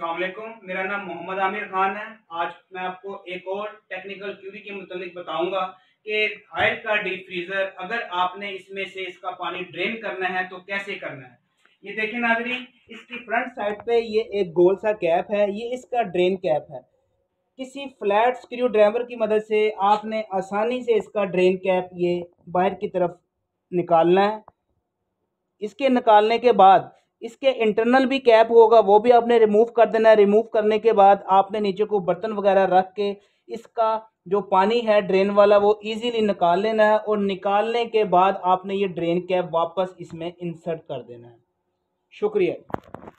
अस्सलाम वालेकुम, मेरा नाम मोहम्मद आमिर खान है। आज मैं आपको एक और टेक्निकल क्यूरी के मुताबिक बताऊंगा कि हायर का डीप फ्रीजर अगर आपने इसमें से इसका पानी ड्रेन करना है तो कैसे करना है। ये देखें नाजरीन, इसकी फ्रंट साइड पे ये एक गोल सा कैप है, ये इसका ड्रेन कैप है। किसी फ्लैट स्क्रू ड्राइवर की मदद से आपने आसानी से इसका ड्रेन कैप ये बाहर की तरफ निकालना है। इसके निकालने के बाद इसके इंटरनल भी कैप होगा, वो भी आपने रिमूव कर देना है। रिमूव करने के बाद आपने नीचे को बर्तन वगैरह रख के इसका जो पानी है ड्रेन वाला वो इजीली निकाल लेना है, और निकालने के बाद आपने ये ड्रेन कैप वापस इसमें इंसर्ट कर देना है। शुक्रिया।